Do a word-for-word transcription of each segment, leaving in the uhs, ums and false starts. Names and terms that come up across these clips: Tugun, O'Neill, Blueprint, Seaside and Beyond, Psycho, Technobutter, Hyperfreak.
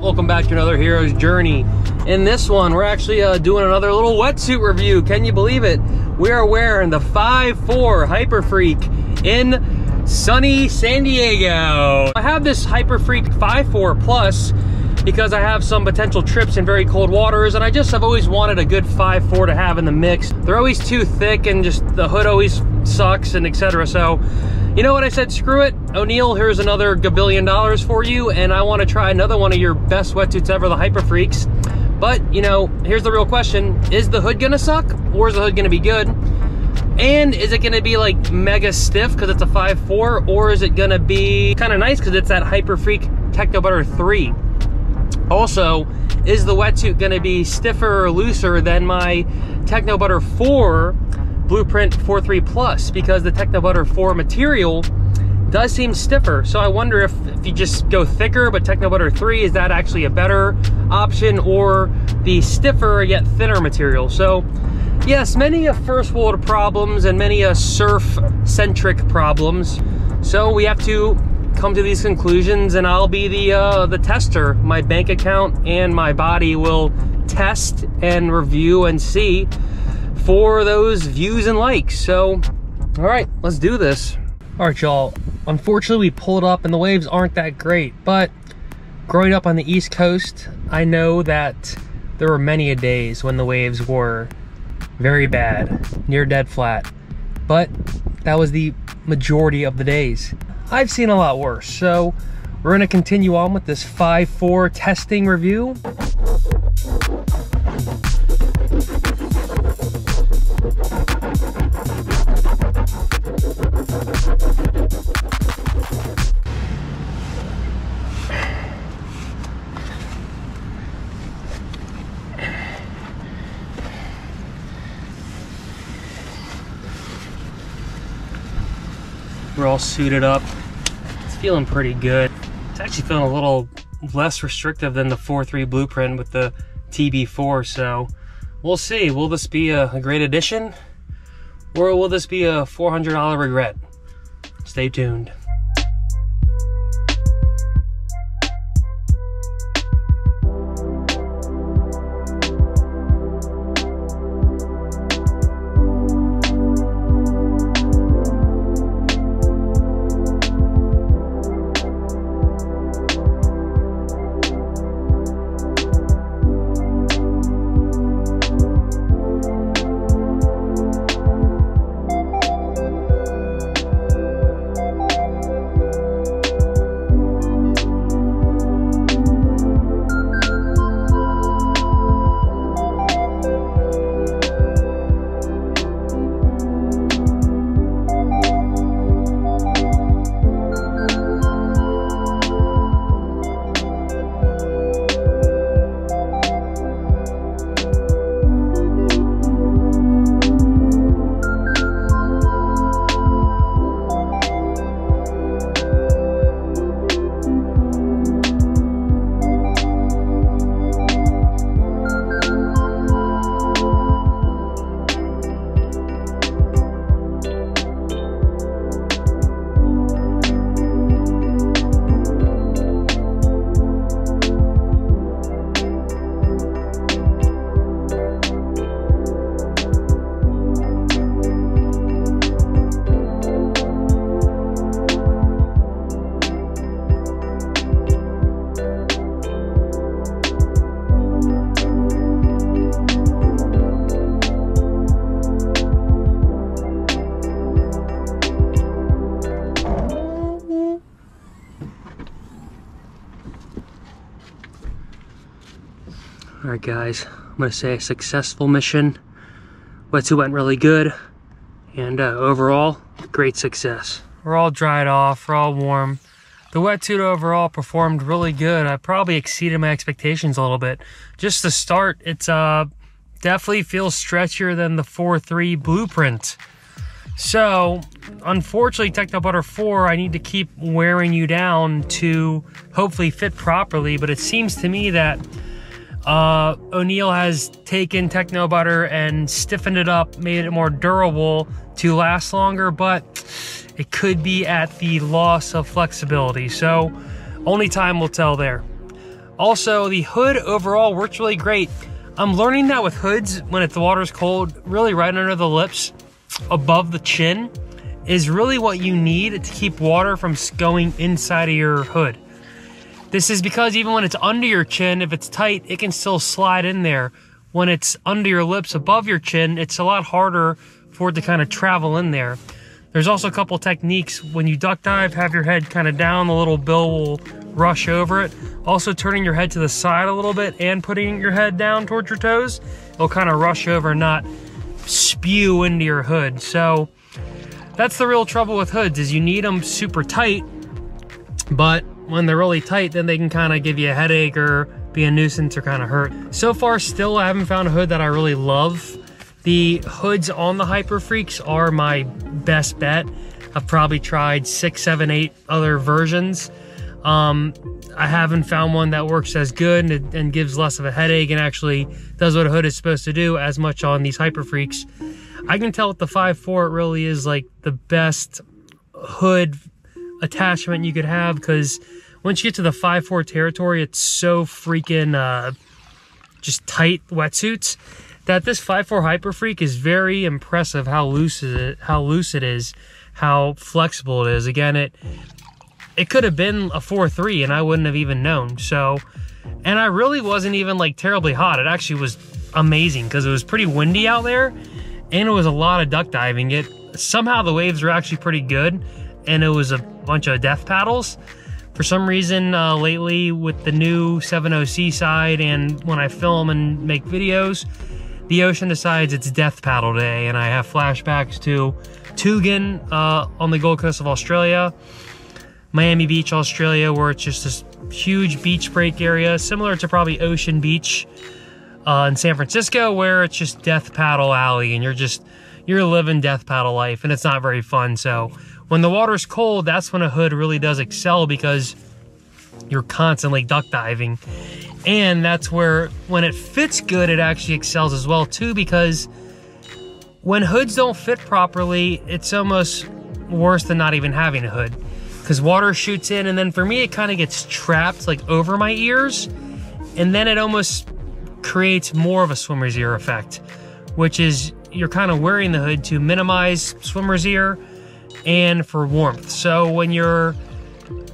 Welcome back to another Hero's Journey. In this one, we're actually uh, doing another little wetsuit review. Can you believe it? We are wearing the five four Hyperfreak in sunny San Diego. I have this Hyperfreak five four Plus because I have some potential trips in very cold waters, and I just have always wanted a good five four to have in the mix. They're always too thick and just the hood always sucks and et cetera. So, you know what, I said, screw it. O'Neill, here's another gabillion dollars for you, and I want to try another one of your best wetsuits ever, the Hyperfreaks. But, you know, here's the real question. Is the hood gonna suck, or is the hood gonna be good? And is it gonna be like mega stiff because it's a five four, or is it gonna be kind of nice because it's that Hyperfreak Technobutter three? Also, is the wetsuit gonna be stiffer or looser than my Technobutter four Blueprint four three Plus? Because the Technobutter four material does seem stiffer. So I wonder if, if you just go thicker, but Technobutter three, is that actually a better option, or the stiffer yet thinner material? So yes, many a first world problems and many a surf centric problems. So we have to come to these conclusions, and I'll be the uh, the tester. My bank account and my body will test and review and see for those views and likes. So, all right, let's do this. All right, y'all, unfortunately we pulled up and the waves aren't that great, but growing up on the East Coast, I know that there were many a days when the waves were very bad, near dead flat, but that was the majority of the days. I've seen a lot worse, so we're gonna continue on with this five four testing review. We're all suited up. It's feeling pretty good. It's actually feeling a little less restrictive than the four three Blueprint with the T B four, so we'll see. Will this be a, a great addition, or will this be a four hundred dollar regret? Stay tuned. All right, guys, I'm gonna say a successful mission. Wetsuit went really good, and uh, overall, great success. We're all dried off, we're all warm. The wetsuit overall performed really good. I probably exceeded my expectations a little bit. Just to start, it's uh, definitely feels stretchier than the four three Blueprint. So, unfortunately, Technobutter four, I need to keep wearing you down to hopefully fit properly, but it seems to me that Uh, O'Neill has taken Technobutter and stiffened it up, made it more durable to last longer, but it could be at the loss of flexibility. So only time will tell there. Also, the hood overall works really great. I'm learning that with hoods, when it, the water's cold, really right under the lips, above the chin, is really what you need to keep water from going inside of your hood. This is because even when it's under your chin, if it's tight, it can still slide in there. When it's under your lips, above your chin, it's a lot harder for it to kind of travel in there. There's also a couple techniques. When you duck dive, have your head kind of down, the little bill will rush over it. Also turning your head to the side a little bit and putting your head down towards your toes, it'll kind of rush over and not spew into your hood. So that's the real trouble with hoods, is you need them super tight, but when they're really tight, then they can kind of give you a headache or be a nuisance or kind of hurt. So far, still, I haven't found a hood that I really love. The hoods on the Hyperfreaks are my best bet. I've probably tried six, seven, eight other versions. Um, I haven't found one that works as good and, and gives less of a headache and actually does what a hood is supposed to do as much on these Hyperfreaks. I can tell with the five four, it really is like the best hood attachment you could have, because once you get to the five four territory, it's so freaking uh, just tight wetsuits that this five four Hyperfreak is very impressive how loose it, how loose it is, how flexible it is. Again, it it could have been a four three and I wouldn't have even known. So, and I really wasn't even like terribly hot. It actually was amazing because it was pretty windy out there and it was a lot of duck diving. It somehow the waves were actually pretty good and it was a bunch of death paddles. For some reason, uh, lately with the new seven oh Seaside and when I film and make videos, the ocean decides it's death paddle day, and I have flashbacks to Tugun uh, on the Gold Coast of Australia, Miami Beach, Australia, where it's just this huge beach break area, similar to probably Ocean Beach uh, in San Francisco, where it's just death paddle alley, and you're just, you're living death paddle life, and it's not very fun. So when the water's cold, that's when a hood really does excel, because you're constantly duck diving. And that's where, when it fits good, it actually excels as well too, because when hoods don't fit properly, it's almost worse than not even having a hood, because water shoots in, and then for me, it kind of gets trapped like over my ears, and then it almost creates more of a swimmer's ear effect, which is you're kind of wearing the hood to minimize swimmer's ear and for warmth. So when you're,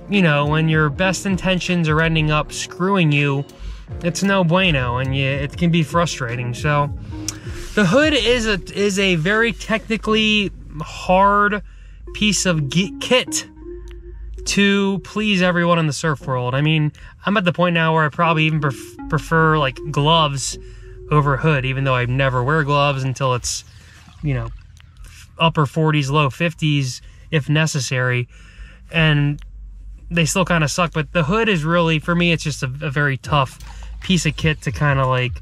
you know, when your best intentions are ending up screwing you, it's no bueno, and you, it can be frustrating. So the hood is a is a very technically hard piece of kit to please everyone in the surf world. I mean, I'm at the point now where I probably even pref prefer like gloves over hood, even though I never wear gloves until it's, you know, upper forties, low fifties if necessary, and they still kind of suck. But the hood is really, for me, it's just a, a very tough piece of kit to kind of like,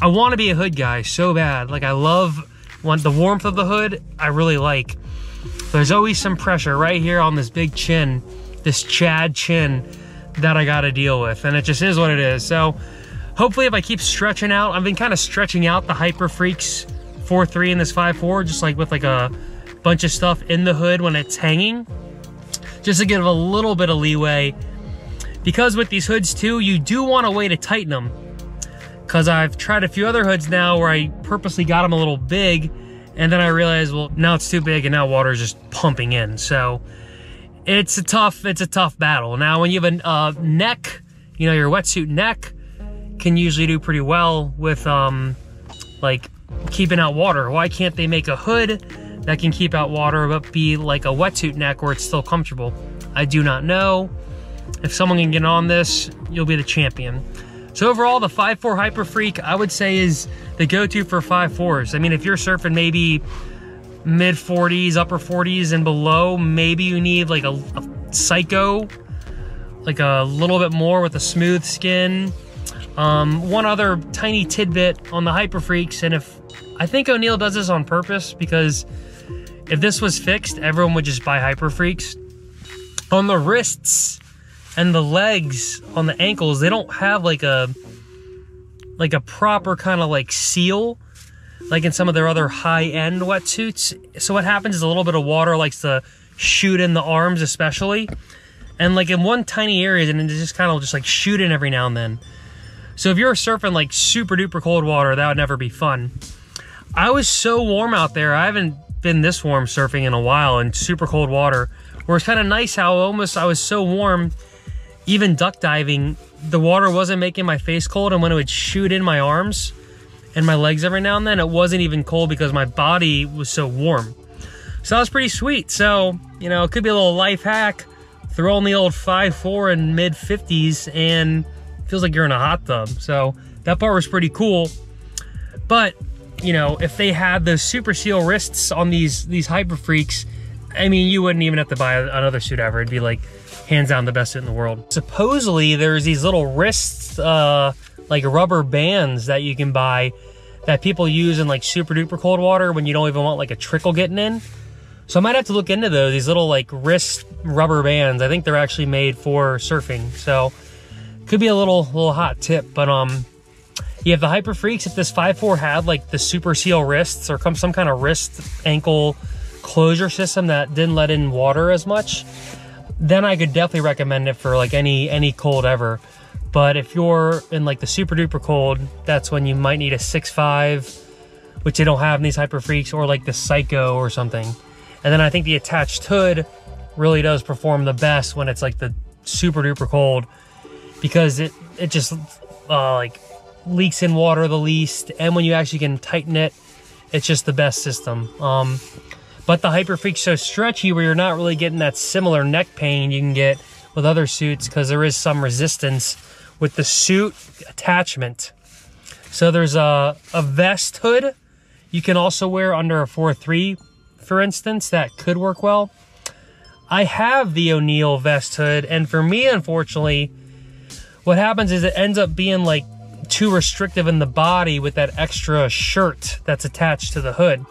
I want to be a hood guy so bad. Like, I love when the warmth of the hood, I really like. There's always some pressure right here on this big chin, this Chad chin, that I got to deal with, and it just is what it is. So hopefully if I keep stretching out, I've been kind of stretching out the Hyperfreaks four three and this five four, just like with like a bunch of stuff in the hood when it's hanging, just to give a little bit of leeway, because with these hoods too, you do want a way to tighten them, because I've tried a few other hoods now where I purposely got them a little big, and then I realized, well, now it's too big and now water's just pumping in. So it's a tough, it's a tough battle. Now when you have a uh, neck, you know, your wetsuit neck can usually do pretty well with um, like keeping out water. Why can't they make a hood that can keep out water but be like a wetsuit neck where it's still comfortable? I do not know. If someone can get on this, you'll be the champion. So overall, the five four Hyperfreak, I would say, is the go-to for five fours. I mean, if you're surfing maybe mid forties, upper forties and below, maybe you need like a, a Psycho, like a little bit more with a smooth skin. Um, one other tiny tidbit on the Hyperfreaks, and if I think O'Neill does this on purpose, because if this was fixed, everyone would just buy Hyperfreaks. On the wrists and the legs, on the ankles, they don't have like a like a proper kind of like seal, like in some of their other high-end wetsuits. So what happens is a little bit of water likes to shoot in the arms especially, and like in one tiny area, and then just kind of just like shoot in every now and then. So if you're surfing like super duper cold water, that would never be fun. I was so warm out there. I haven't been this warm surfing in a while in super cold water, where it's kind of nice how almost I was so warm, even duck diving, the water wasn't making my face cold. And when it would shoot in my arms and my legs every now and then, it wasn't even cold because my body was so warm. So that was pretty sweet. So, you know, it could be a little life hack. Throw in the old five four and mid fifties and feels like you're in a hot tub. So that part was pretty cool. But, you know, if they had the Super Seal wrists on these these Hyperfreaks, I mean, you wouldn't even have to buy another suit ever. It'd be like, hands down, the best suit in the world. Supposedly, there's these little wrists, uh, like rubber bands that you can buy that people use in like super duper cold water when you don't even want like a trickle getting in. So I might have to look into those, these little like wrist rubber bands. I think they're actually made for surfing. So could be a little little hot tip, but um, you have the Hyperfreaks. If this five four had like the Super Seal wrists or come some kind of wrist ankle closure system that didn't let in water as much, then I could definitely recommend it for like any any cold ever. But if you're in like the super duper cold, that's when you might need a six five, which they don't have in these Hyperfreaks, or like the Psycho or something. And then I think the attached hood really does perform the best when it's like the super duper cold, because it it just uh, like leaks in water the least, and when you actually can tighten it, it's just the best system. Um, But the Hyperfreak's so stretchy where you're not really getting that similar neck pain you can get with other suits, because there is some resistance with the suit attachment. So there's a, a vest hood you can also wear under a four three, for instance, that could work well. I have the O'Neill vest hood, and for me, unfortunately, what happens is it ends up being like too restrictive in the body with that extra shirt that's attached to the hood.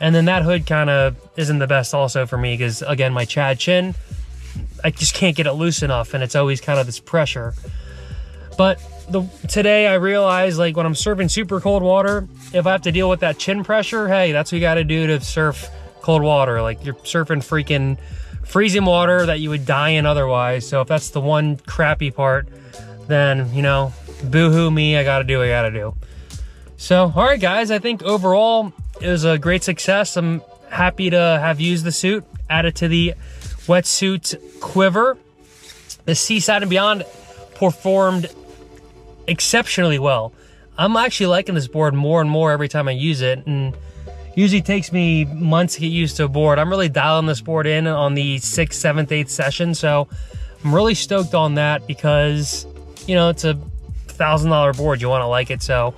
And then that hood kind of isn't the best also for me, because again, my Chad chin, I just can't get it loose enough, and it's always kind of this pressure. But the, today I realized, like when I'm surfing super cold water, if I have to deal with that chin pressure, hey, that's what you gotta do to surf cold water. Like you're surfing freaking freezing water that you would die in otherwise. So if that's the one crappy part, then, you know, boo-hoo me, I gotta do what I gotta do. So, all right guys, I think overall, it was a great success. I'm happy to have used the suit, added to the wetsuit quiver. The Seaside and Beyond performed exceptionally well. I'm actually liking this board more and more every time I use it, and usually takes me months to get used to a board. I'm really dialing this board in on the sixth, seventh, eighth session, so I'm really stoked on that, because, you know, it's a thousand dollar board. You want to like it, so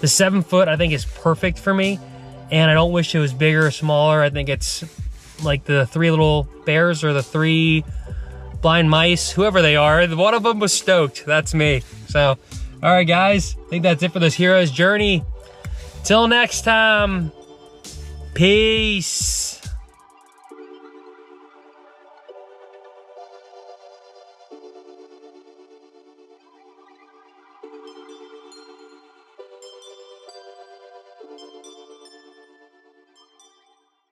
the seven foot I think is perfect for me. And I don't wish it was bigger or smaller. I think it's like the three little bears or the three blind mice, whoever they are. One of them was stoked. That's me. So, all right, guys. I think that's it for this hero's journey. Till next time. Peace.